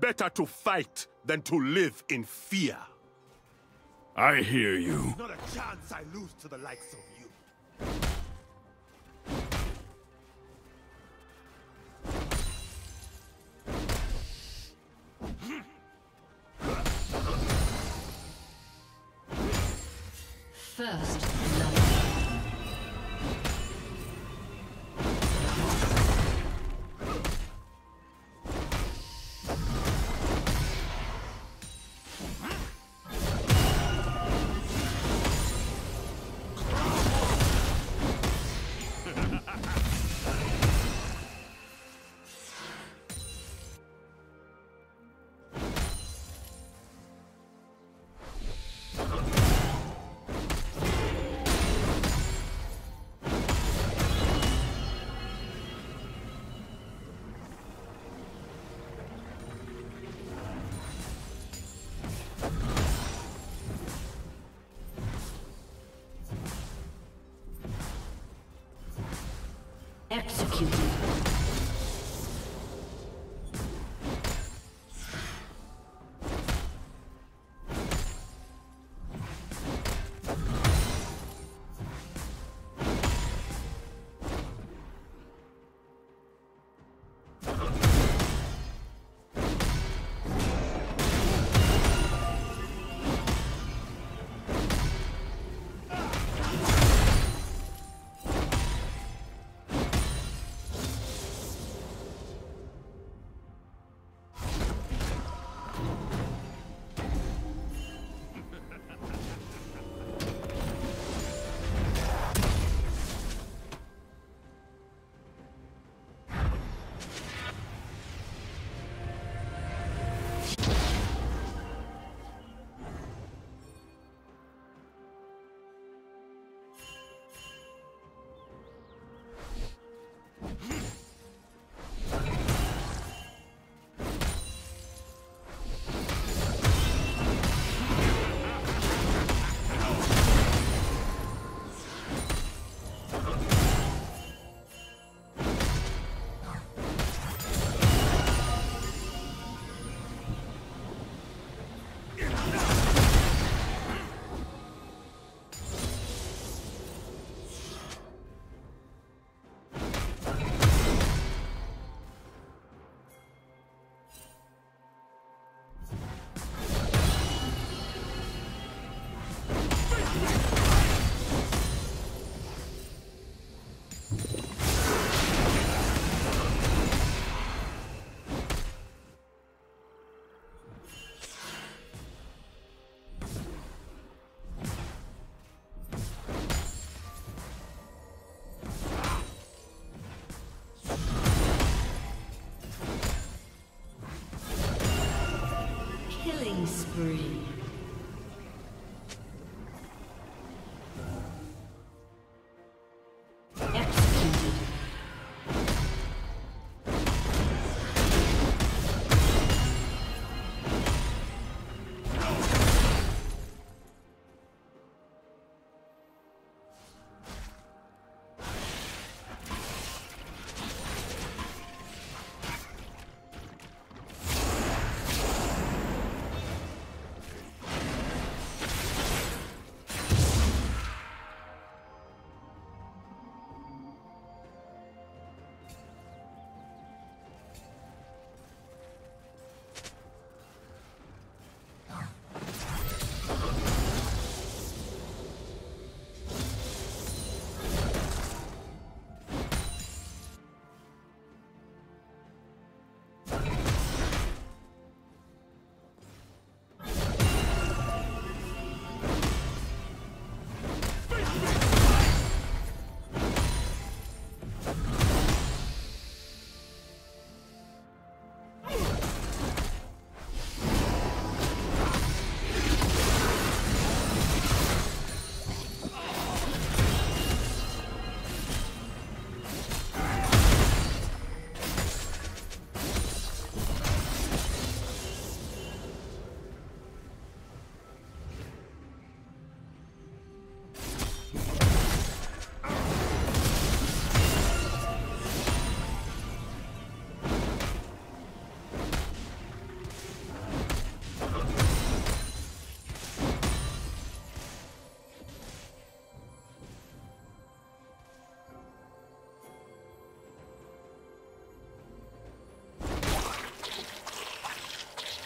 Better to fight than to live in fear. I hear you. Not a chance I lose to the likes of you. First love. Executed. Spree.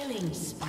Killing spree.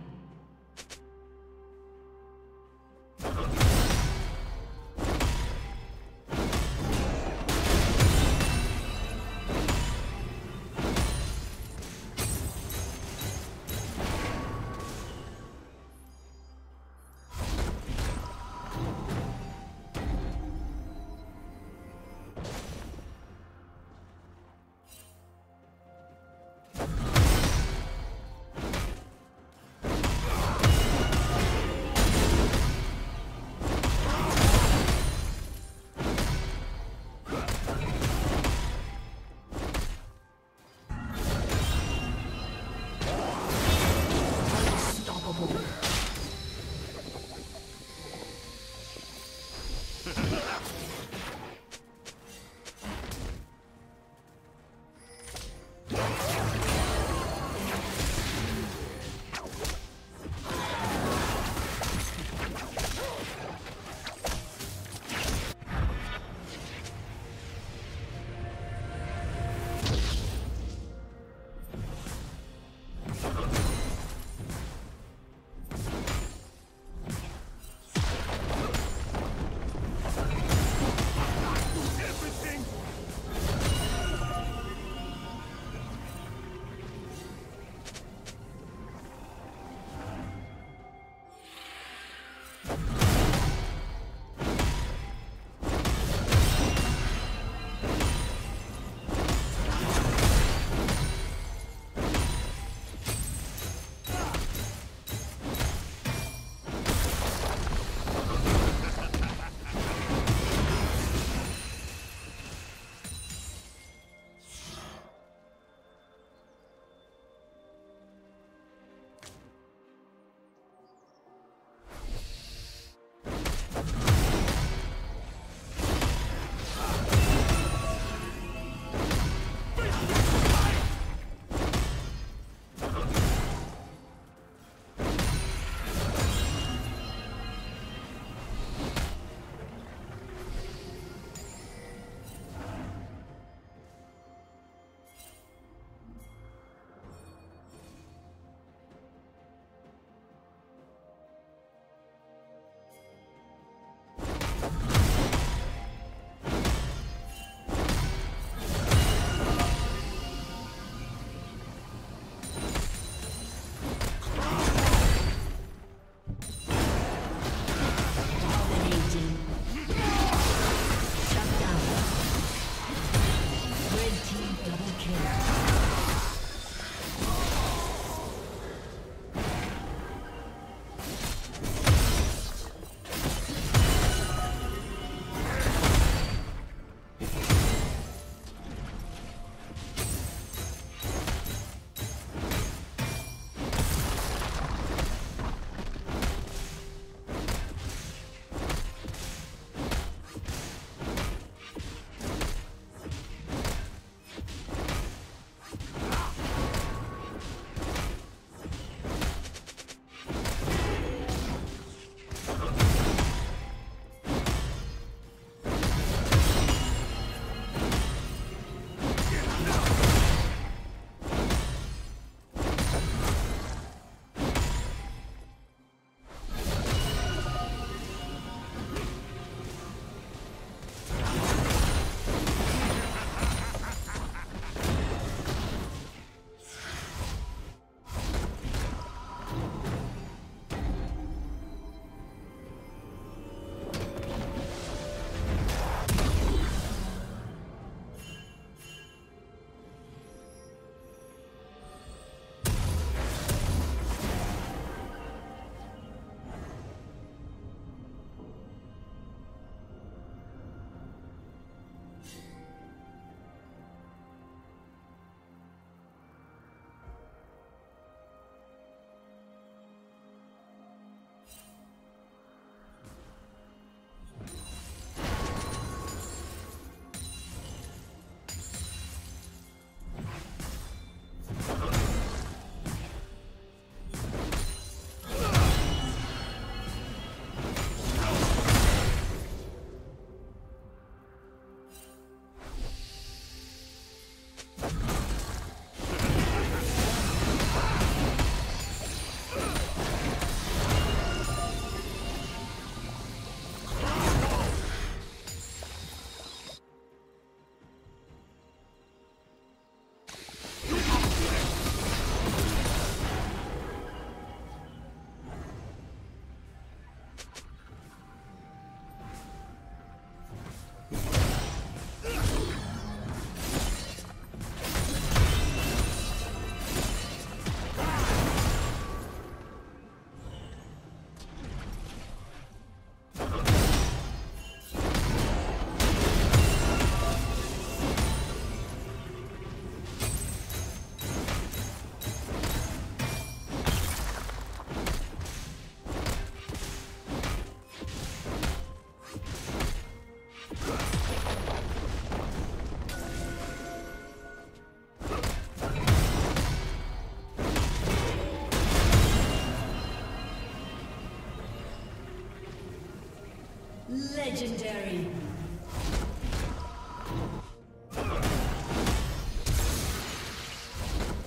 Legendary.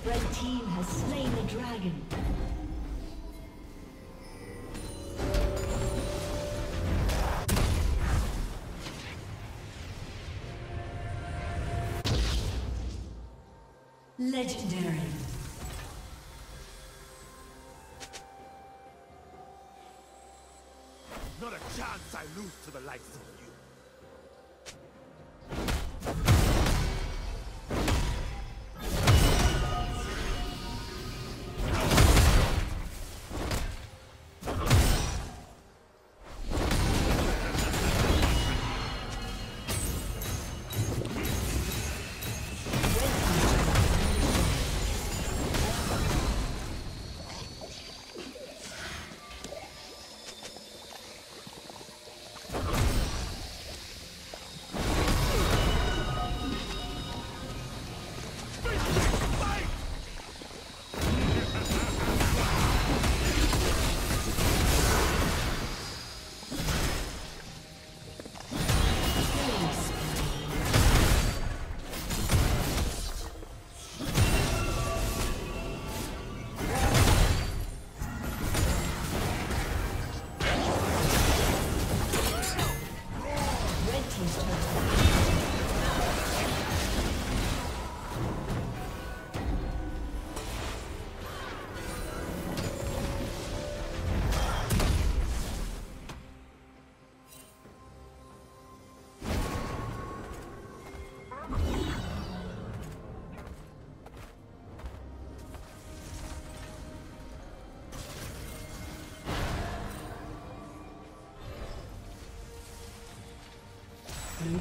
Red team has slain the dragon. Legendary. Not a chance I lose to the likes of you. Blue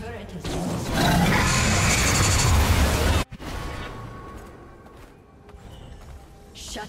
turret has been destroyed. Shut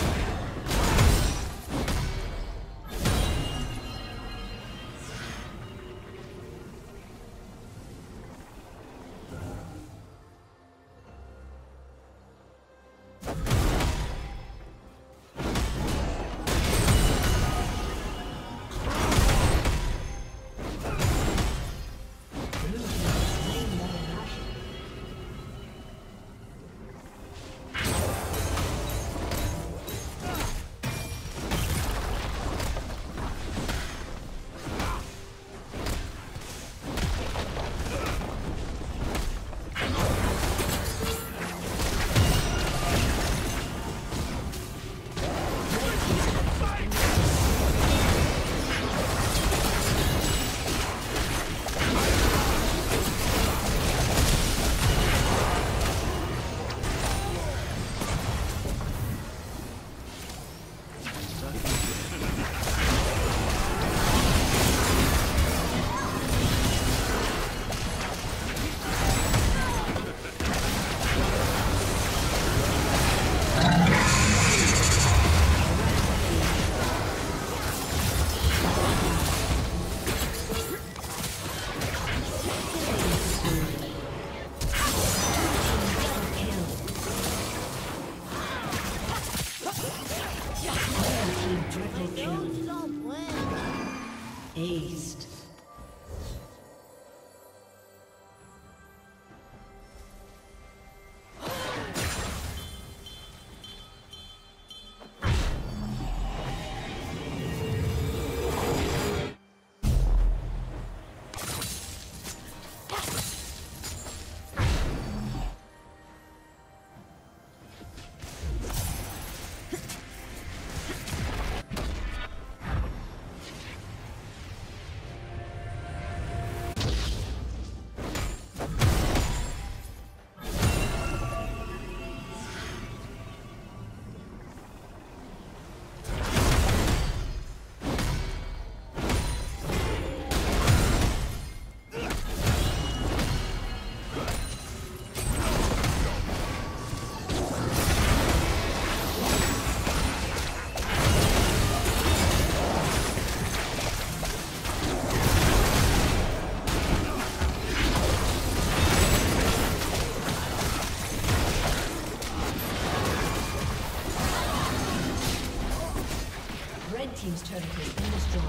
Team's turret has been destroyed.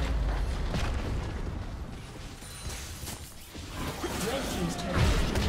Red team's turret has been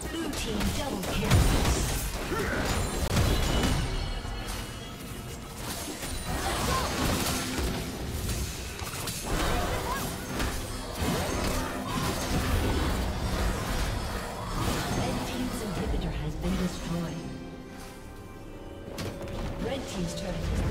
Blue team double kill. Red team's turret.